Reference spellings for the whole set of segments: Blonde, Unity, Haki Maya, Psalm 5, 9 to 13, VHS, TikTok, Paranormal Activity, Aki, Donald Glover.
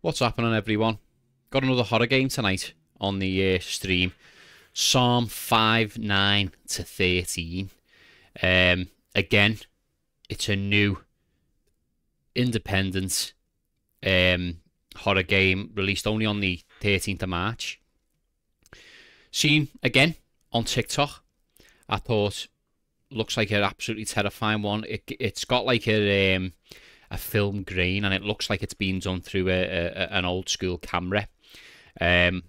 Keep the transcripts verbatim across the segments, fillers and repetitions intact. What's happening, everyone? Got another horror game tonight on the uh, stream. Psalm five, nine to thirteen. Um, again, it's a new independent um, horror game released only on the thirteenth of March. Seen again on TikTok. I thought, looks like an absolutely terrifying one. It, it's got like a... Um, a film grain, and it looks like it's being done through a, a an old school camera. Um,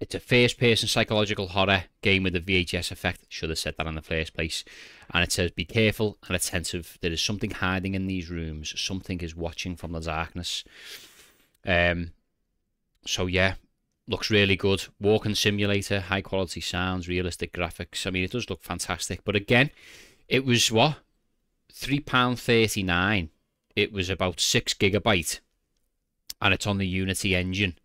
it's a first person psychological horror game with a V H S effect. Should have said that in the first place. And it says, be careful and attentive. There is something hiding in these rooms. Something is watching from the darkness. Um, so yeah, looks really good. Walking simulator, high quality sounds, realistic graphics. I mean, it does look fantastic. But again, it was what? three pounds thirty-nine. It was about six gigabyte, and it's on the Unity engine.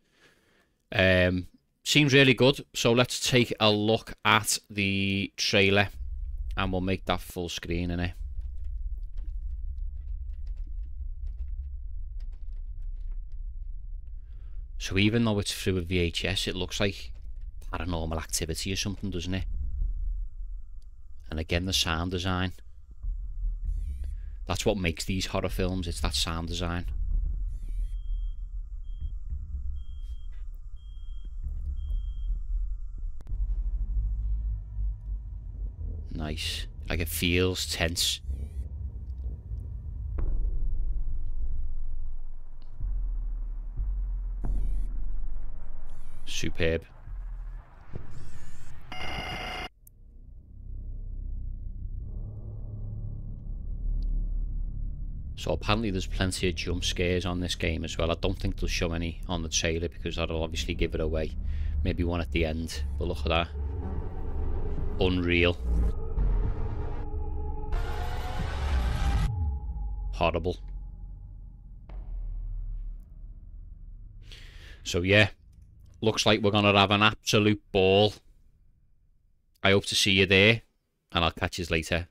Um, seems really good. So let's take a look at the trailer, and we'll make that full screen in it. So even though it's through a V H S, it looks like Paranormal Activity or something, doesn't it? And again, the sound design. That's what makes these horror films, it's that sound design. Nice. Like, it feels tense. Superb. So apparently there's plenty of jump scares on this game as well. I don't think they'll show any on the trailer because that'll obviously give it away. Maybe one at the end, but look at that. Unreal. Horrible. So yeah, looks like we're going to have an absolute ball. I hope to see you there, and I'll catch you later.